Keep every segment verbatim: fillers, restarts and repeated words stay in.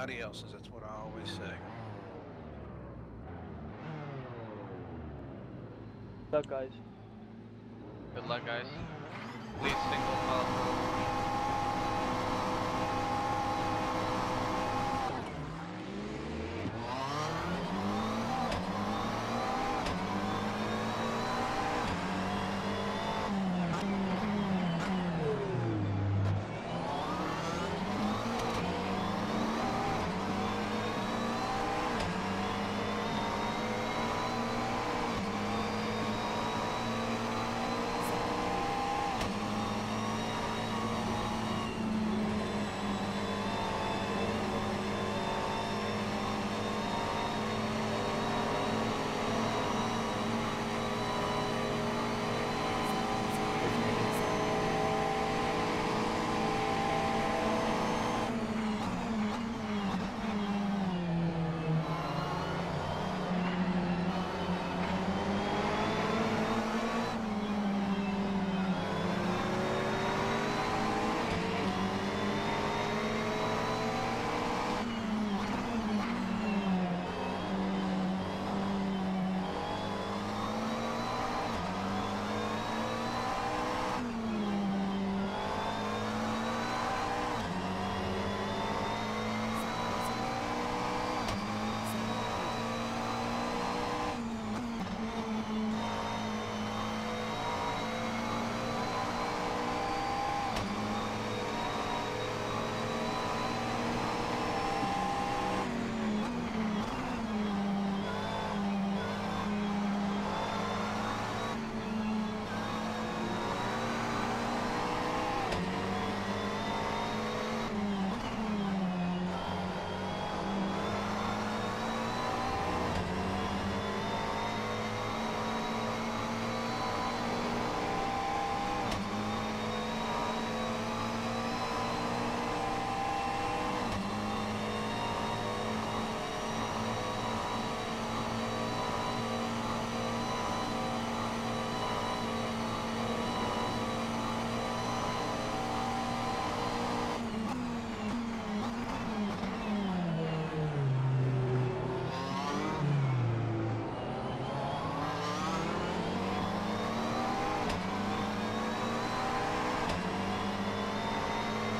anybody else's. That's what I always say. Good luck, guys. Good luck, guys. Please single up.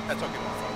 That's okay, my friend.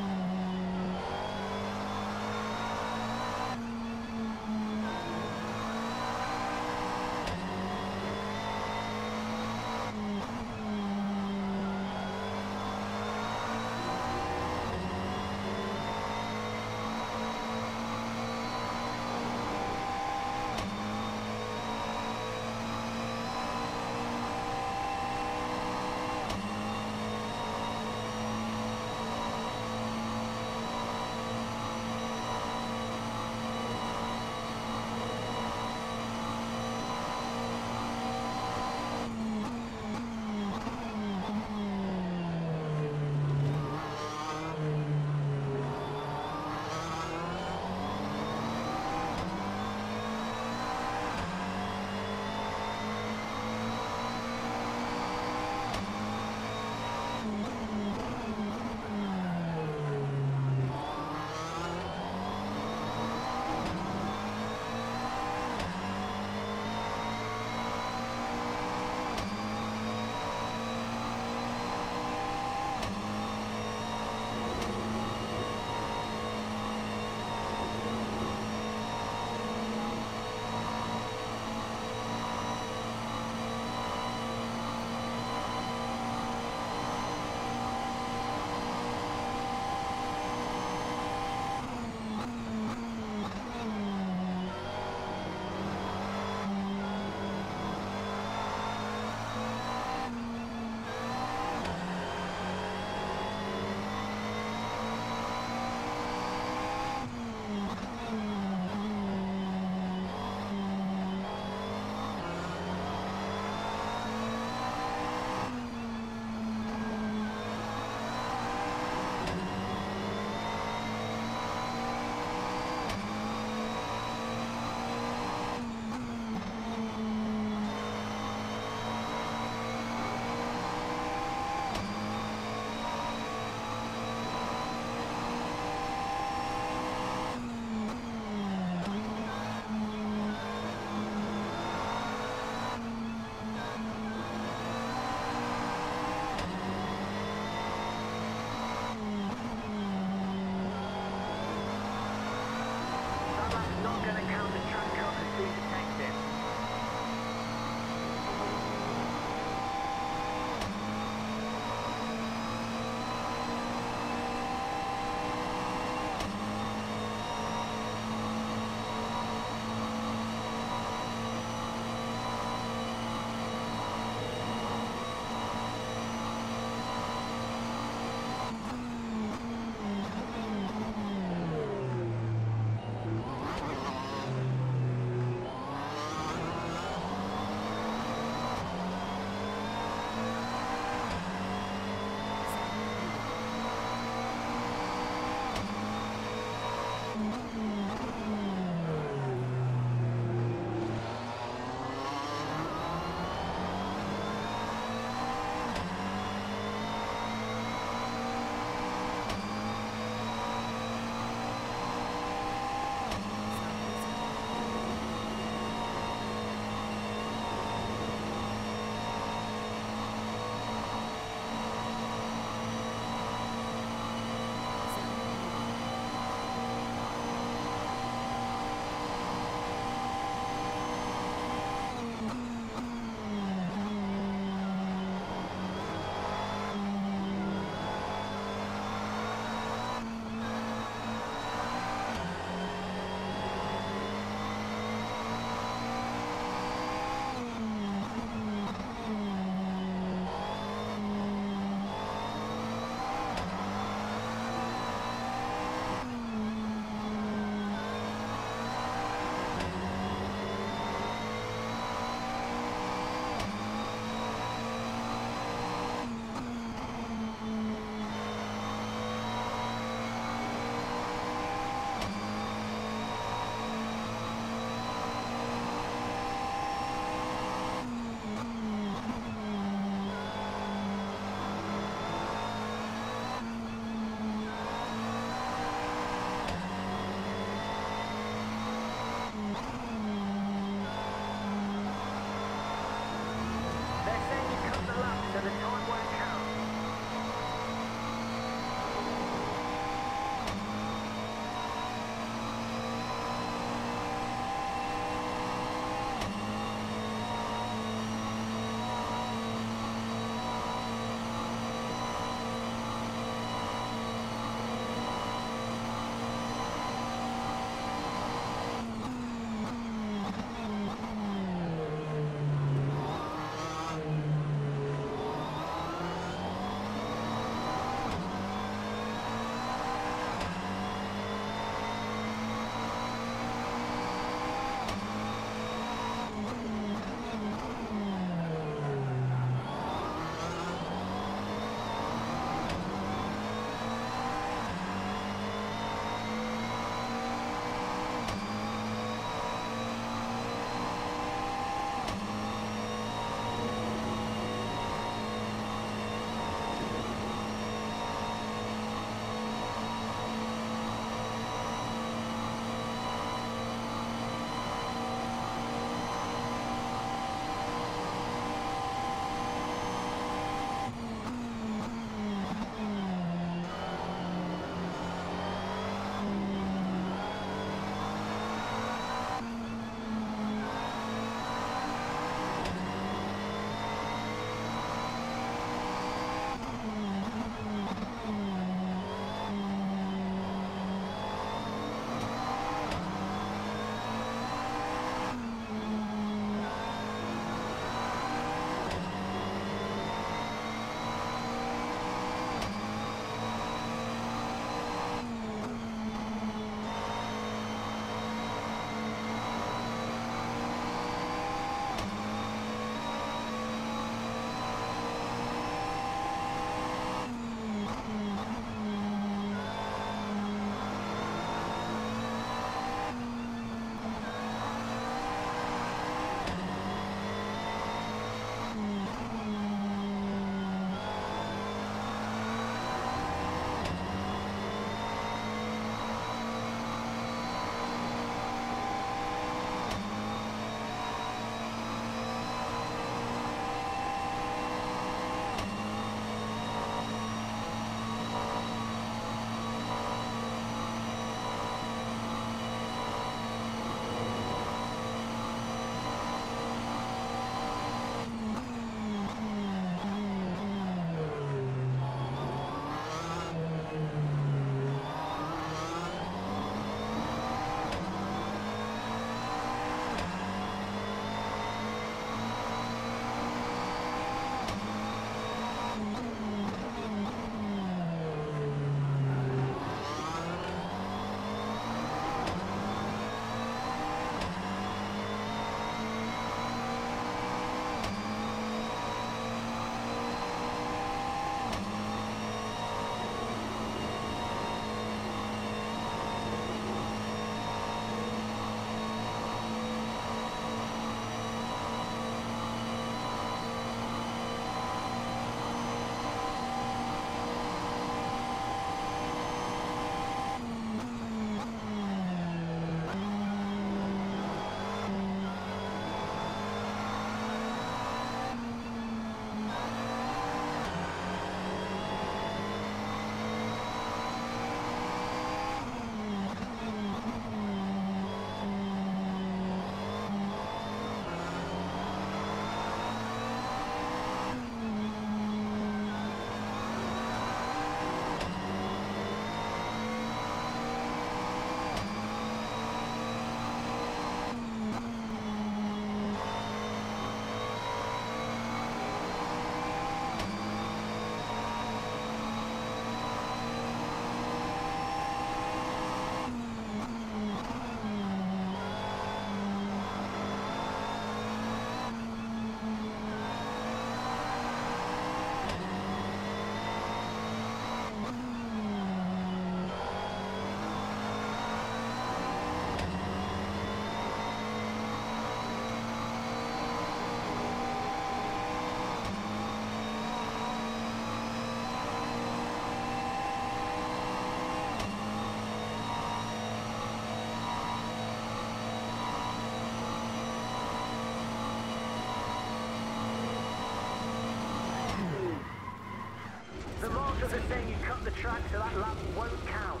the track, so that lap won't count.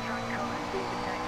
Track current being detected.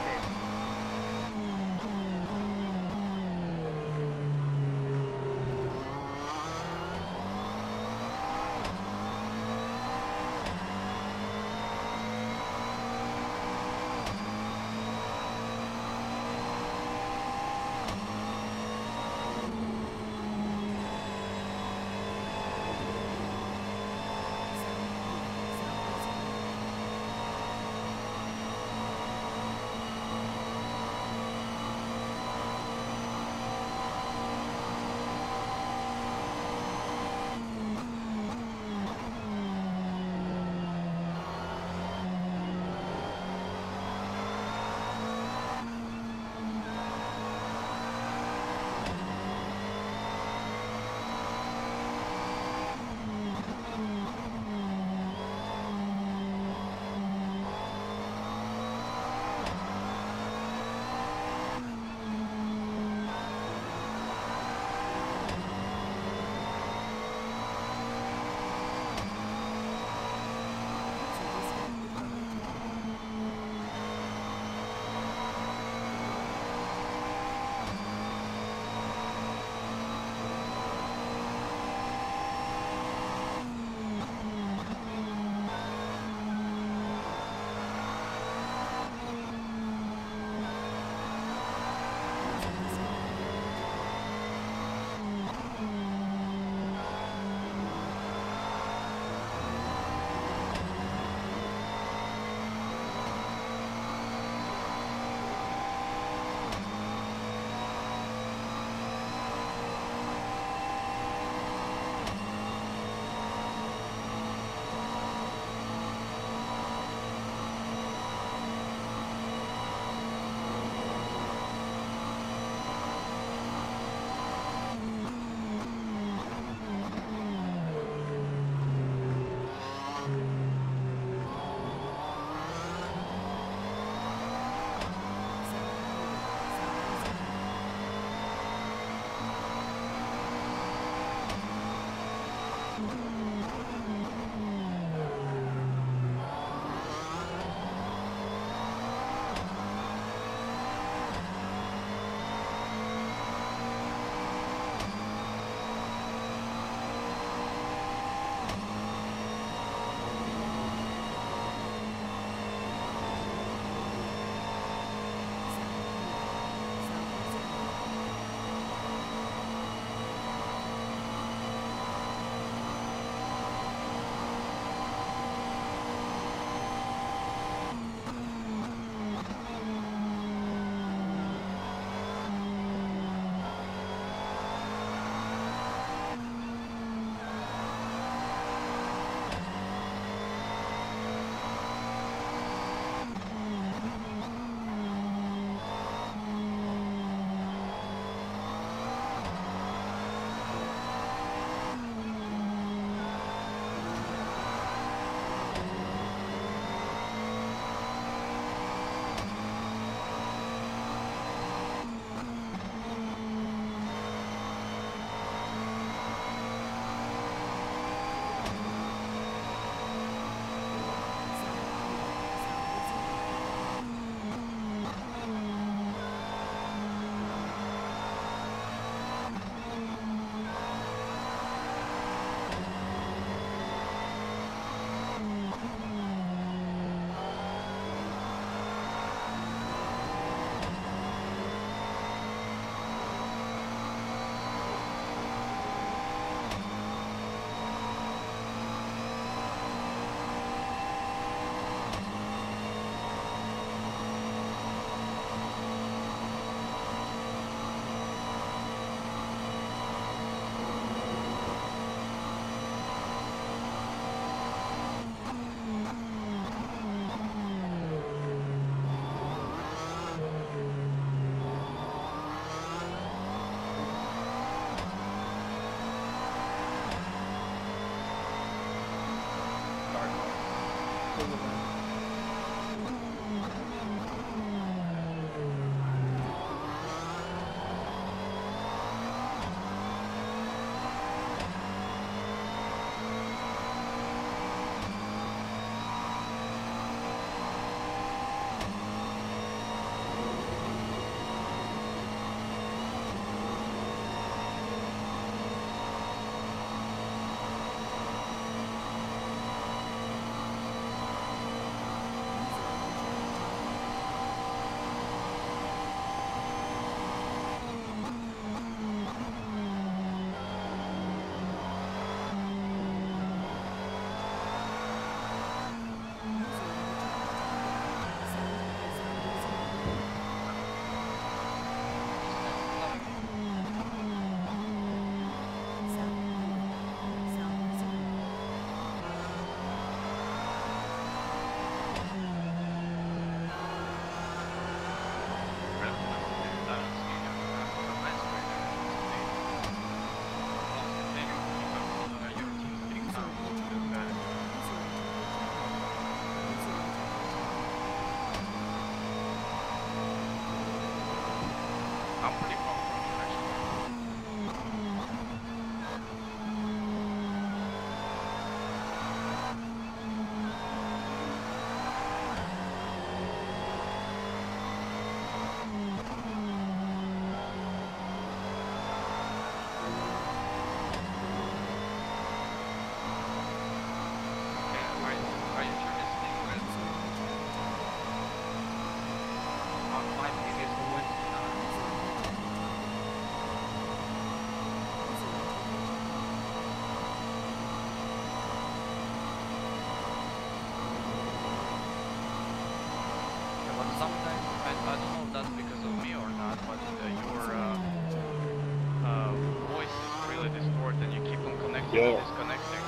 Yeah. Disconnecting.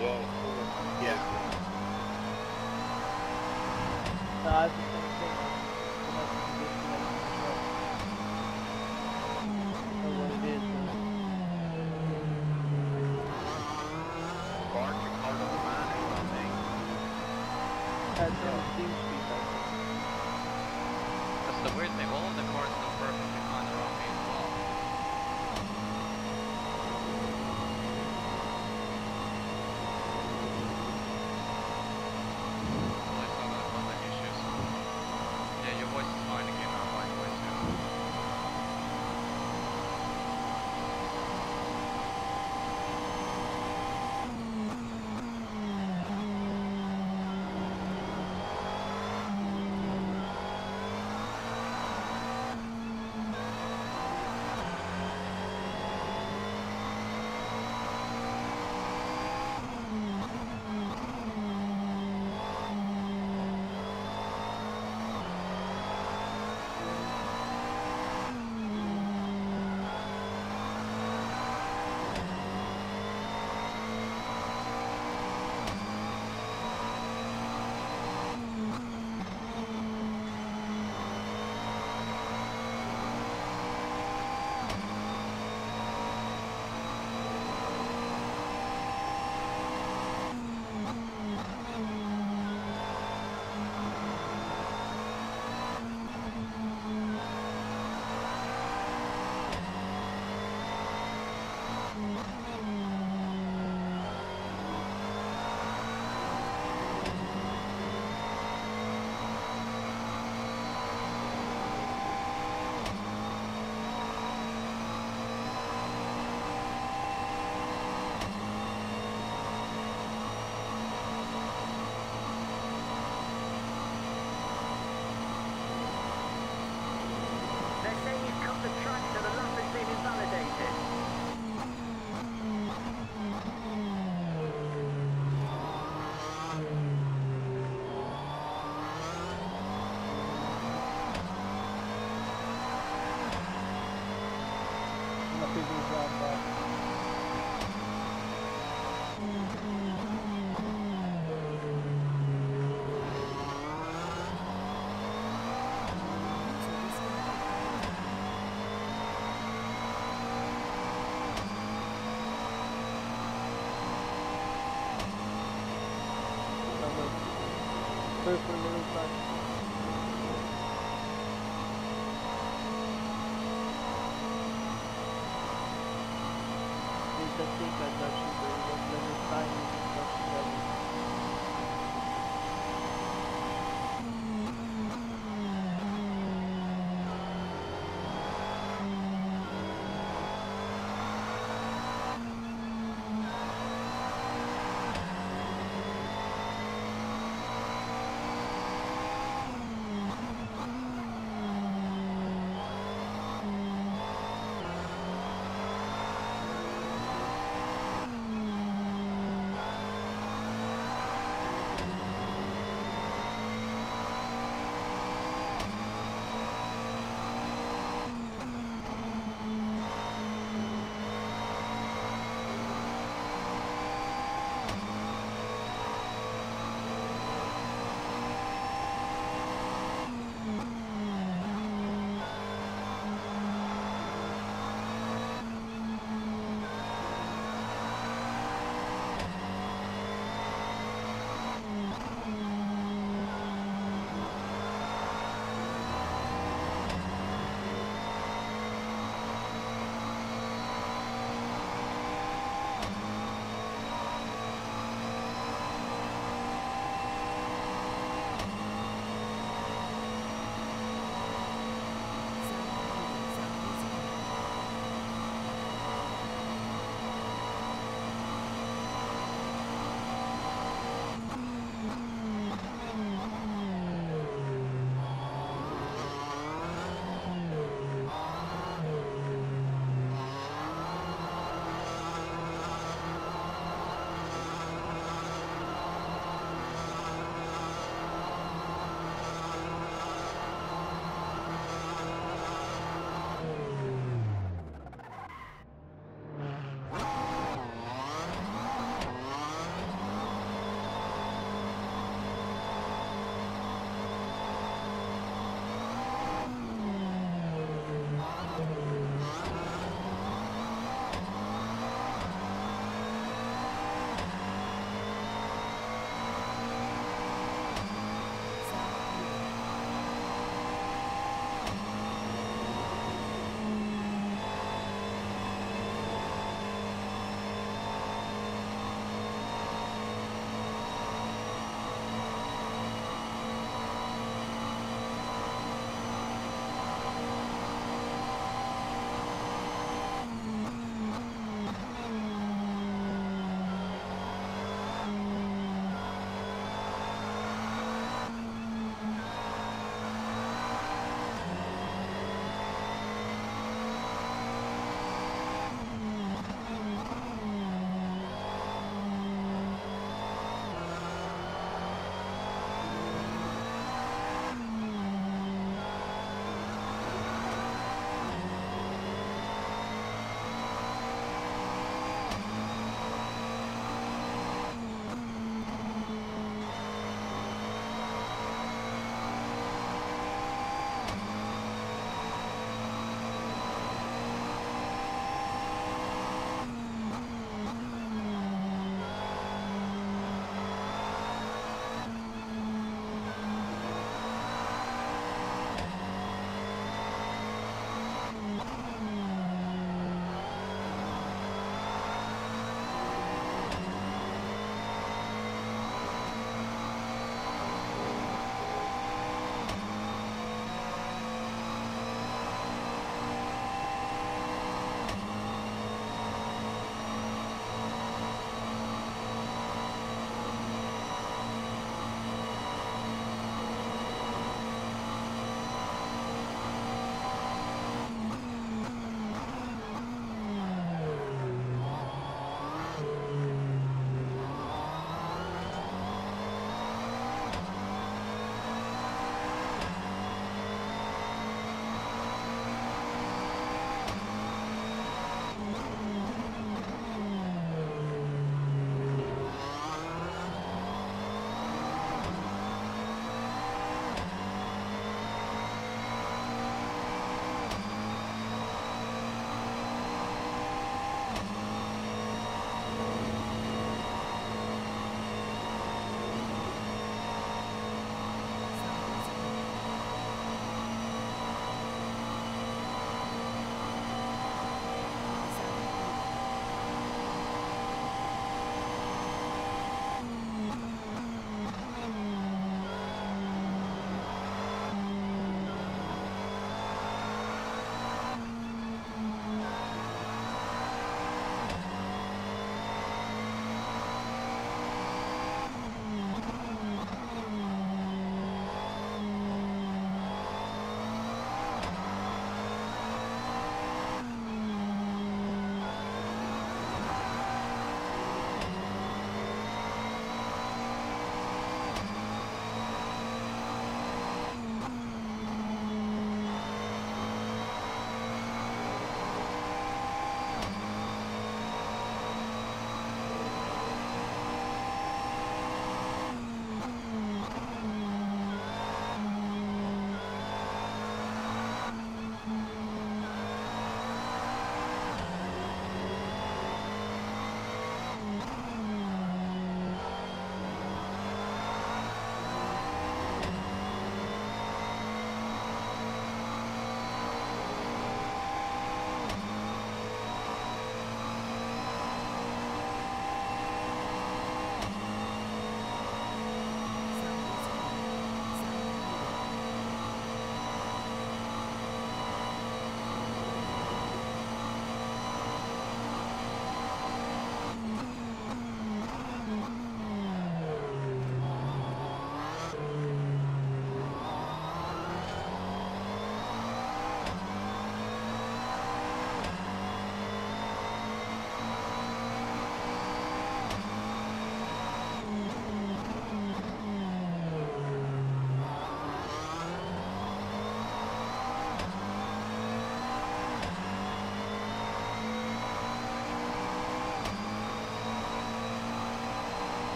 Yeah. Yeah. No, I was just going to say that's what it is. Mark, you called him a man or something. That's how it seems to be. That's the weird thing. All of the cars look perfect. I First one, Maroon five. Please take adoption for the level five instruction level.